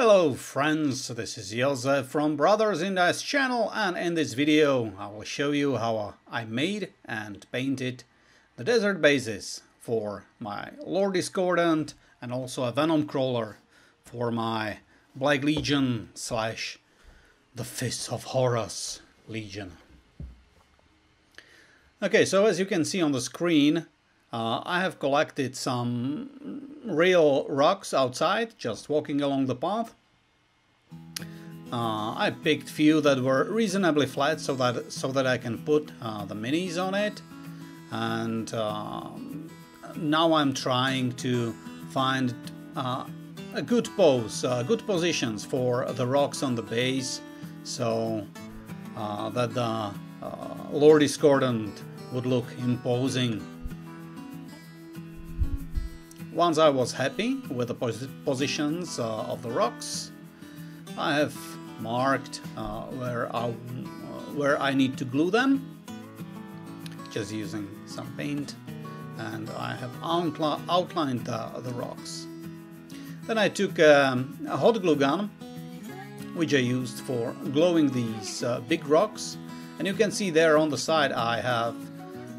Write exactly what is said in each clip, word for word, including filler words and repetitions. Hello friends, this is Josef from Brothers in Dice channel, and in this video I will show you how I made and painted the desert bases for my Lord Discordant and also a Venom Crawler for my Black Legion slash the Fist of Horus Legion. Okay, so as you can see on the screen, Uh, I have collected some real rocks outside, just walking along the path. Uh, I picked few that were reasonably flat so that so that I can put uh, the minis on it. And uh, now I'm trying to find uh, a good pose, uh, good positions for the rocks on the base, so uh, that the uh, Lord Discordant would look imposing. Once I was happy with the pos positions uh, of the rocks, I have marked uh, where, I, uh, where I need to glue them, just using some paint, and I have outli outlined uh, the rocks. Then I took um, a hot glue gun, which I used for gluing these uh, big rocks, and you can see there on the side I have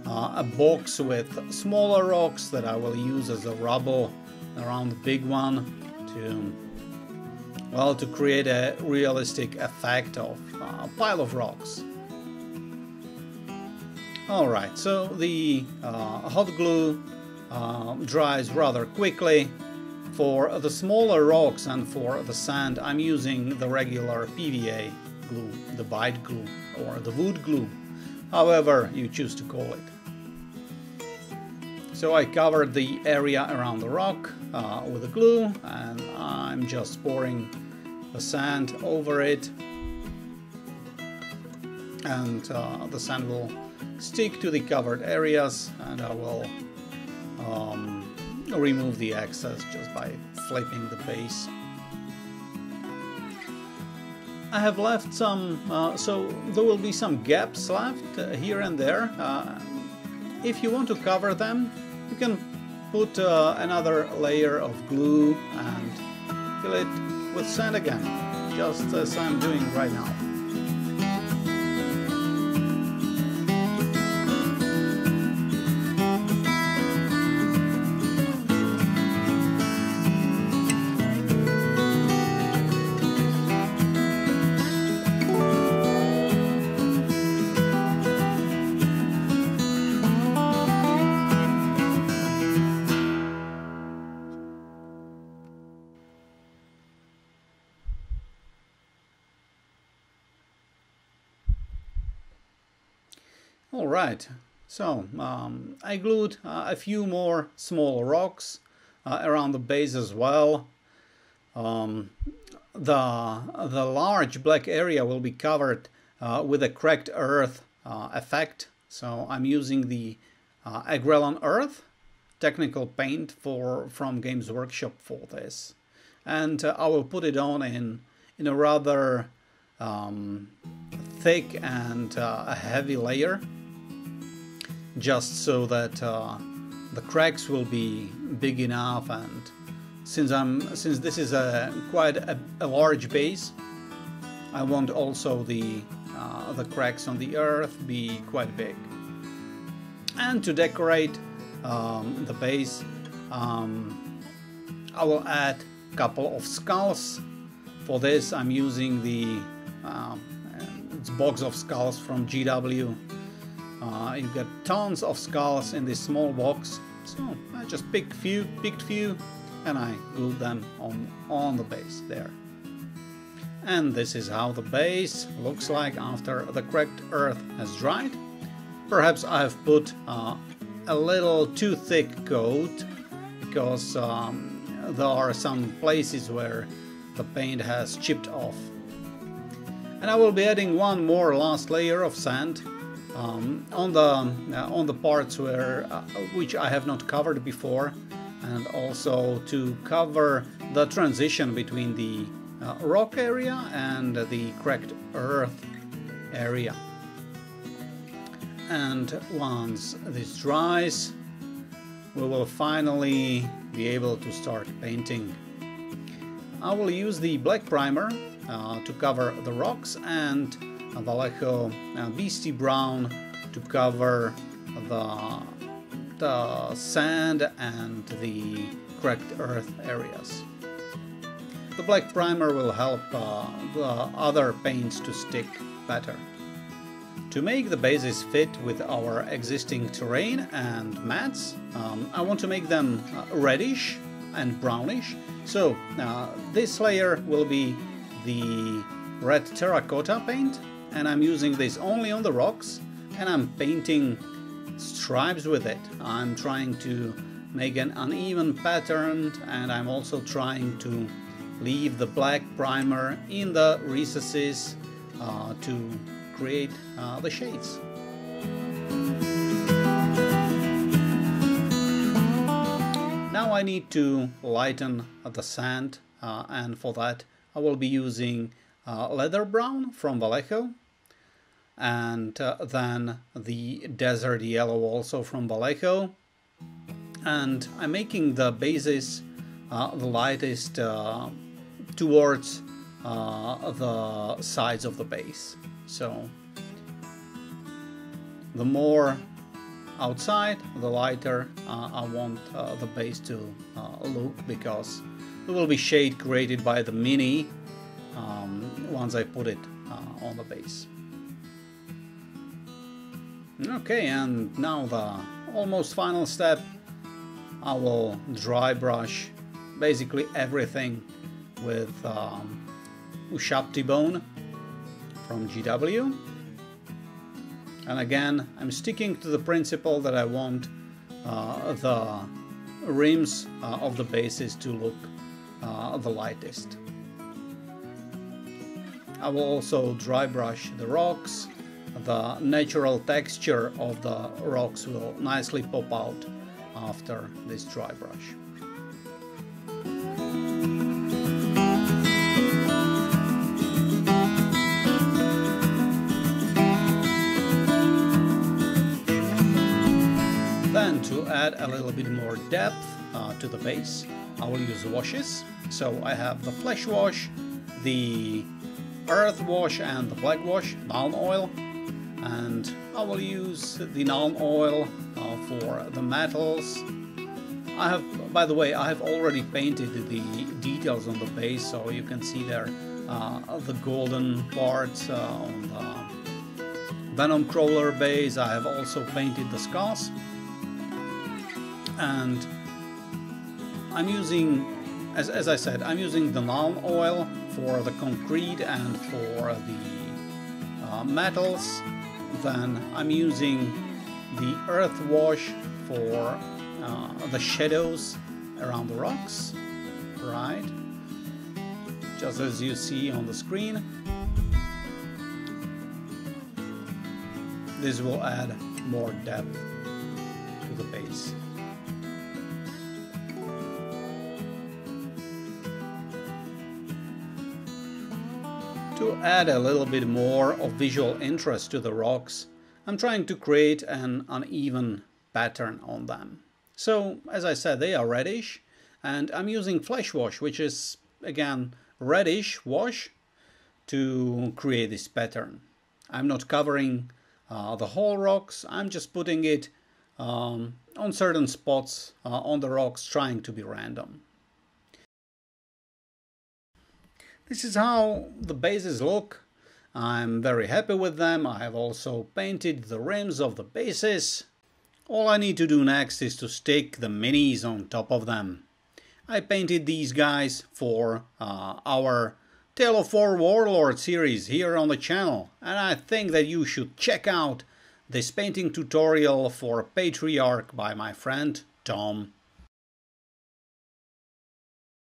Uh, a box with smaller rocks that I will use as a rubble around the big one to, well, to create a realistic effect of uh, a pile of rocks. Alright, so the uh, hot glue uh, dries rather quickly. For the smaller rocks and for the sand, I'm using the regular P V A glue, the bite glue or the wood glue, however you choose to call it. So I covered the area around the rock uh, with the glue, and I'm just pouring the sand over it, and uh, the sand will stick to the covered areas, and I will um, remove the excess just by flipping the base. I have left some, uh, so there will be some gaps left uh, here and there. Uh, if you want to cover them, you can put uh, another layer of glue and fill it with sand again, just as I'm doing right now. Alright, so um, I glued uh, a few more small rocks uh, around the base as well. Um, the, the large black area will be covered uh, with a cracked earth uh, effect, so I'm using the uh, Agrellan Earth technical paint for from Games Workshop for this. And uh, I will put it on in, in a rather um, thick and uh, a heavy layer, just so that uh, the cracks will be big enough, and since I'm since this is a quite a, a large base, I want also the uh, the cracks on the earth be quite big. And to decorate um, the base, um, I will add a couple of skulls. For this, I'm using the uh, box of skulls from G W. Uh, you get tons of skulls in this small box, so I just picked few, picked few, and I glued them on on the base there. And this is how the base looks like after the cracked earth has dried. Perhaps I've put uh, a little too thick coat, because um, there are some places where the paint has chipped off. And I will be adding one more last layer of sand. Um, on the uh, on the parts where uh, which I have not covered before, and also to cover the transition between the uh, rock area and the cracked earth area. And once this dries, we will finally be able to start painting. I will use the black primer uh, to cover the rocks, and Vallejo uh, Beasty Brown to cover the, the sand and the cracked earth areas. The black primer will help uh, the other paints to stick better. To make the bases fit with our existing terrain and mats, um, I want to make them reddish and brownish, so uh, this layer will be the red terracotta paint, and I'm using this only on the rocks, and I'm painting stripes with it. I'm trying to make an uneven pattern, and I'm also trying to leave the black primer in the recesses uh, to create uh, the shades. Now I need to lighten the sand, uh, and for that I will be using uh, leather brown from Vallejo, and uh, then the desert yellow also from Vallejo, and I'm making the bases Uh, the lightest uh, towards uh, the sides of the base. So the more outside, the lighter uh, I want uh, the base to uh, look, because there will be shade created by the mini um, once I put it uh, on the base. Okay, and now the almost final step. I will dry brush basically everything with um, Ushabti Bone from G W, and again I'm sticking to the principle that I want uh, the rims uh, of the bases to look uh, the lightest. I will also dry brush the rocks. The natural texture of the rocks will nicely pop out after this dry brush. To add a little bit more depth uh, to the base, I will use washes. So I have the flesh wash, the earth wash, and the black wash, Nuln Oil, and I will use the Nuln Oil uh, for the metals. I have, by the way, I have already painted the details on the base, so you can see there uh, the golden parts uh, on the Venom Crawler base. I have also painted the skulls. And I'm using, as, as I said, I'm using the Nuln Oil for the concrete and for the uh, metals. Then I'm using the earth wash for uh, the shadows around the rocks, right? Just as you see on the screen. This will add more depth to the base. To add a little bit more of visual interest to the rocks, I'm trying to create an uneven pattern on them. So, as I said, they are reddish, and I'm using flesh wash, which is, again, reddish wash, to create this pattern. I'm not covering uh, the whole rocks, I'm just putting it um, on certain spots uh, on the rocks, trying to be random. This is how the bases look. I'm very happy with them. I have also painted the rims of the bases. All I need to do next is to stick the minis on top of them. I painted these guys for uh, our Tale of Four Warlords series here on the channel, and I think that you should check out this painting tutorial for Patriarch by my friend Tom.